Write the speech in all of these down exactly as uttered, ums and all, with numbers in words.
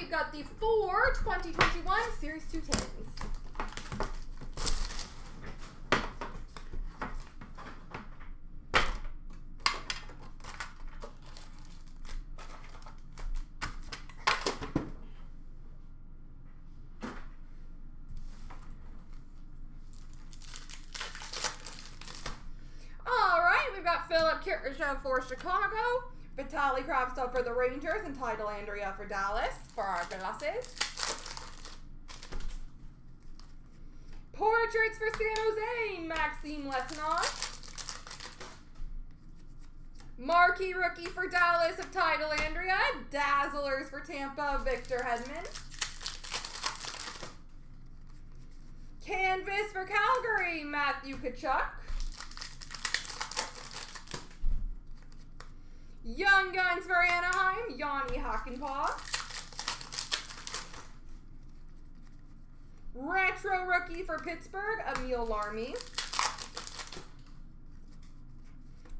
We've got the four twenty twenty-one Series two tens. Philip Kirchhoff for Chicago, Vitali Kravtsov for the Rangers, and Dellandrea for Dallas for our glasses. Portraits for San Jose, Maxime Lesnov. Marquee rookie for Dallas of Dellandrea, Dazzlers for Tampa, Victor Hedman. Canvas for Calgary, Matthew Tkachuk. Young Guns for Anaheim, Jani Hakanpää. Retro Rookie for Pittsburgh, Emil Larmy.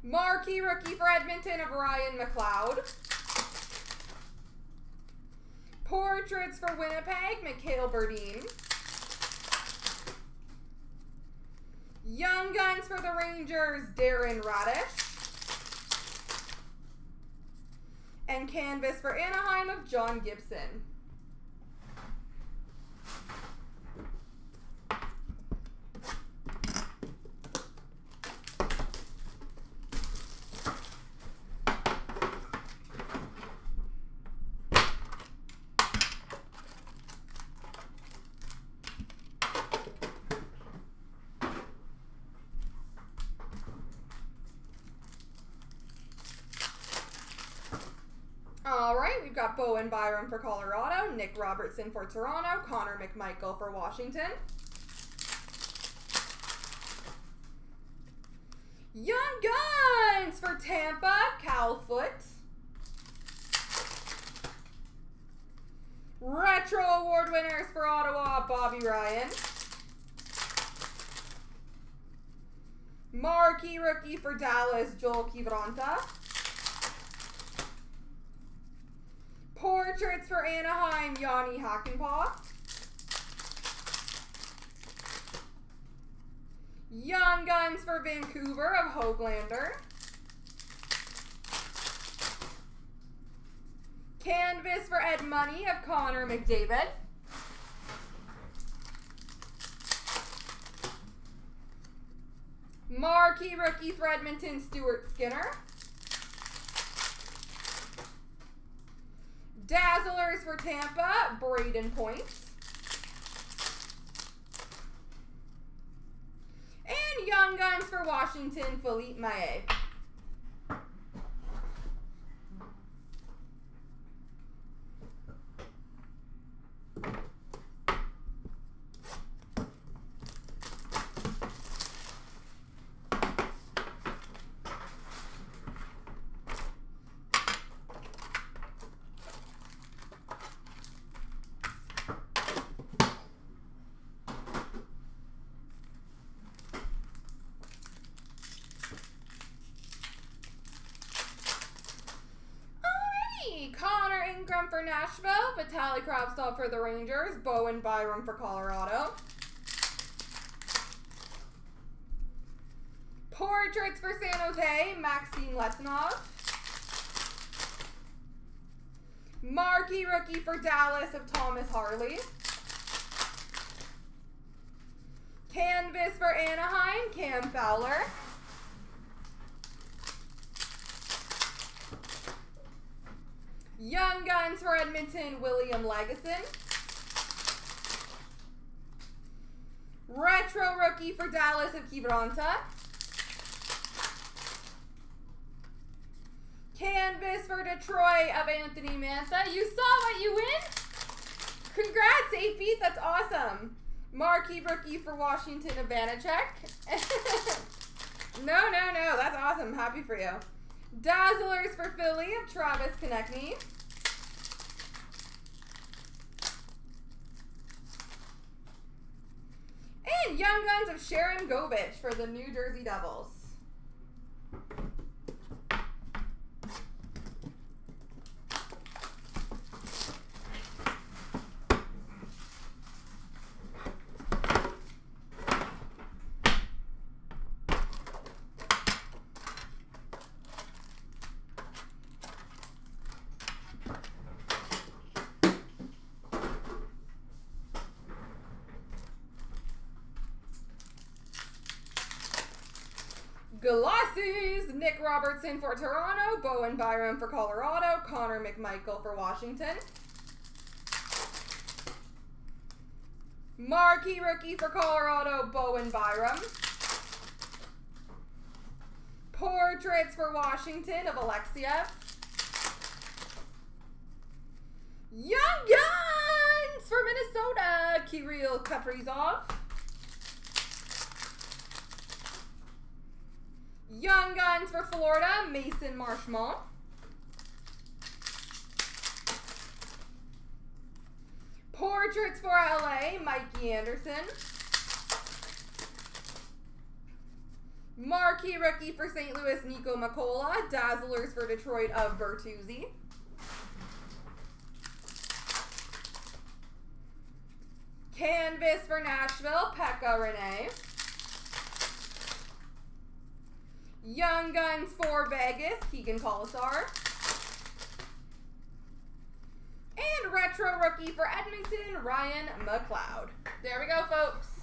Marquee Rookie for Edmonton of Ryan McLeod. Portraits for Winnipeg, Mikhail Burdine. Young Guns for the Rangers, Darren Radish. And canvas for Anaheim of John Gibson. We've got Bowen Byram for Colorado, Nick Robertson for Toronto, Connor McMichael for Washington. Young Guns for Tampa, Cal Foote. Retro Award winners for Ottawa, Bobby Ryan. Marquee Rookie for Dallas, Joel Kiviranta. Portraits for Anaheim, Jani Hakanpää. Young Guns for Vancouver of Höglander. Canvas for Ed Money of Connor McDavid. Marquee Rookie for Edmonton, Stuart Skinner. Dazzlers for Tampa, Brayden Points. And Young Guns for Washington, Philippe Maillet. For Nashville, Vitali Kravtsov for the Rangers, Bowen Byram for Colorado. Portraits for San Jose, Maxime Lesnov. Marquee Rookie for Dallas of Thomas Harley. Canvas for Anaheim, Cam Fowler. Young Guns for Edmonton, William Legison. Retro Rookie for Dallas of Kiviranta. Canvas for Detroit of Anthony Manta. You saw what you win? Congrats, eight feet. That's awesome. Marquee Rookie for Washington of Banachek. No, no, no. That's awesome. Happy for you. Dazzlers for Philly of Travis Konechny. And Young Guns of Sharon Govich for the New Jersey Devils. Glossies, Nick Robertson for Toronto, Bowen Byram for Colorado, Connor McMichael for Washington. Marquee rookie for Colorado, Bowen Byram. Portraits for Washington of Alexia. Young Guns for Minnesota, Kirill Kaprizov. Young Guns for Florida, Mason Marchmont. Portraits for L A, Mikey Anderson. Marquee rookie for Saint Louis, Nico Makola. Dazzlers for Detroit of Bertuzzi. Canvas for Nashville, Pekka Rinne. Young Guns for Vegas, Keegan Colasar. And retro rookie for Edmonton, Ryan McLeod. There we go, folks.